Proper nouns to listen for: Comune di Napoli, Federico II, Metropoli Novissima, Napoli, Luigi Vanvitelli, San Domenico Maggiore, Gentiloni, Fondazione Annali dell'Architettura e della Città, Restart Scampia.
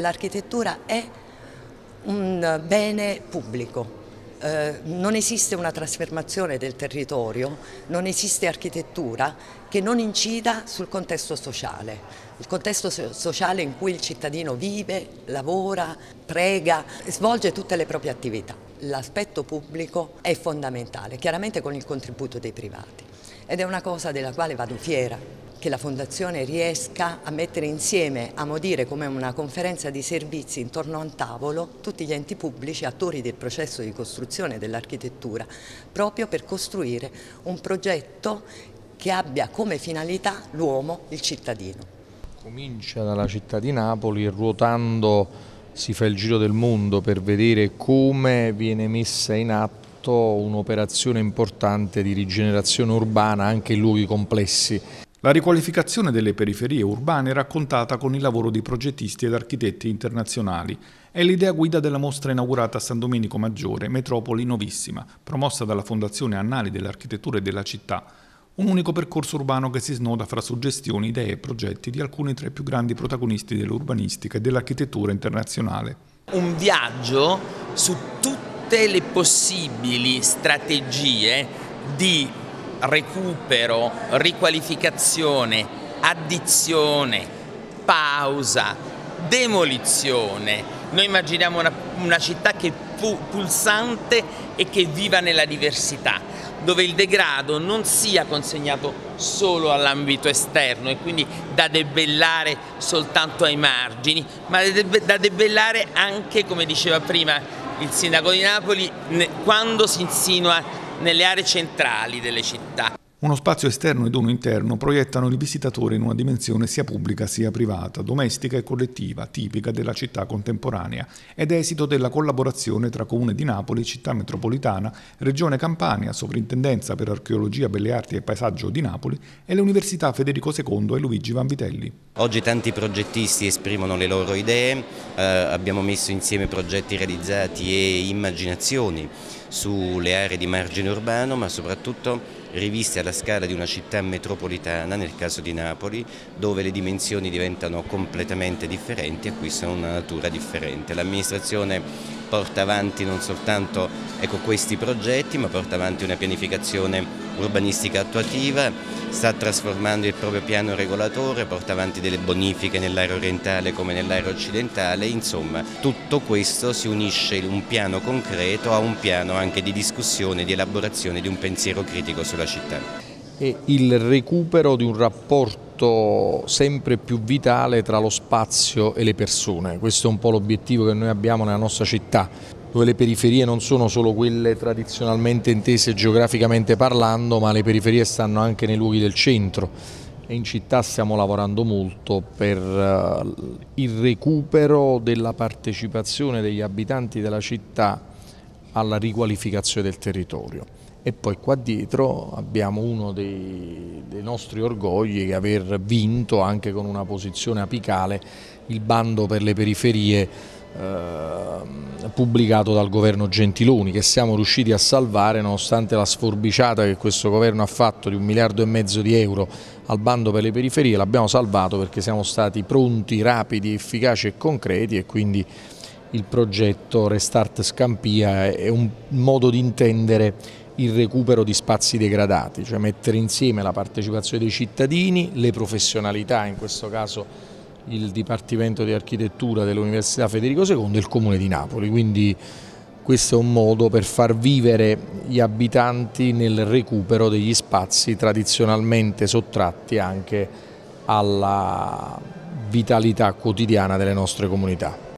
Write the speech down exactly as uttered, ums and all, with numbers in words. L'architettura è un bene pubblico. Eh, non esiste una trasformazione del territorio, non esiste architettura che non incida sul contesto sociale, il contesto so- sociale in cui il cittadino vive, lavora, prega, svolge tutte le proprie attività. L'aspetto pubblico è fondamentale, chiaramente con il contributo dei privati, ed è una cosa della quale vado fiera. Che la Fondazione riesca a mettere insieme, a modire come una conferenza di servizi intorno a un tavolo tutti gli enti pubblici attori del processo di costruzione dell'architettura, proprio per costruire un progetto che abbia come finalità l'uomo, il cittadino. Comincia dalla città di Napoli, ruotando si fa il giro del mondo per vedere come viene messa in atto un'operazione importante di rigenerazione urbana anche in luoghi complessi. La riqualificazione delle periferie urbane è raccontata con il lavoro di progettisti ed architetti internazionali. È l'idea guida della mostra inaugurata a San Domenico Maggiore, Metropoli Novissima, promossa dalla Fondazione Annali dell'Architettura e della Città. Un unico percorso urbano che si snoda fra suggestioni, idee e progetti di alcuni tra i più grandi protagonisti dell'urbanistica e dell'architettura internazionale. Un viaggio su tutte le possibili strategie di recupero, riqualificazione, addizione, pausa, demolizione. Noi immaginiamo una, una città che è pu- pulsante e che viva nella diversità, dove il degrado non sia consegnato solo all'ambito esterno e quindi da debellare soltanto ai margini, ma da debellare anche, come diceva prima il sindaco di Napoli, quando si insinua nelle aree centrali delle città. Uno spazio esterno ed uno interno proiettano il visitatore in una dimensione sia pubblica sia privata, domestica e collettiva, tipica della città contemporanea, ed esito della collaborazione tra Comune di Napoli, Città Metropolitana, Regione Campania, Sovrintendenza per Archeologia, Belle Arti e Paesaggio di Napoli e le Università Federico secondo e Luigi Vanvitelli. Oggi tanti progettisti esprimono le loro idee, eh, abbiamo messo insieme progetti realizzati e immaginazioni sulle aree di margine urbano, ma soprattutto riviste alla scala di una città metropolitana, nel caso di Napoli, dove le dimensioni diventano completamente differenti e acquistano una natura differente. L'amministrazione porta avanti non soltanto ecco, questi progetti, ma porta avanti una pianificazione urbanistica attuativa, sta trasformando il proprio piano regolatore, porta avanti delle bonifiche nell'area orientale come nell'area occidentale, insomma tutto questo si unisce in un piano concreto a un piano anche di discussione, di elaborazione di un pensiero critico sulla città. E il recupero di un rapporto sempre più vitale tra lo spazio e le persone, questo è un po' l'obiettivo che noi abbiamo nella nostra città, dove le periferie non sono solo quelle tradizionalmente intese geograficamente parlando, ma le periferie stanno anche nei luoghi del centro, e in città stiamo lavorando molto per il recupero della partecipazione degli abitanti della città alla riqualificazione del territorio. E poi qua dietro abbiamo uno dei, dei nostri orgogli, che aver vinto anche con una posizione apicale il bando per le periferie eh, pubblicato dal governo Gentiloni, che siamo riusciti a salvare nonostante la sforbiciata che questo governo ha fatto di un miliardo e mezzo di euro al bando per le periferie. L'abbiamo salvato perché siamo stati pronti, rapidi, efficaci e concreti, e quindi il progetto Restart Scampia è un modo di intendere il recupero di spazi degradati, cioè mettere insieme la partecipazione dei cittadini, le professionalità, in questo caso il Dipartimento di Architettura dell'Università Federico secondo e il Comune di Napoli. Quindi questo è un modo per far vivere gli abitanti nel recupero degli spazi tradizionalmente sottratti anche alla vitalità quotidiana delle nostre comunità.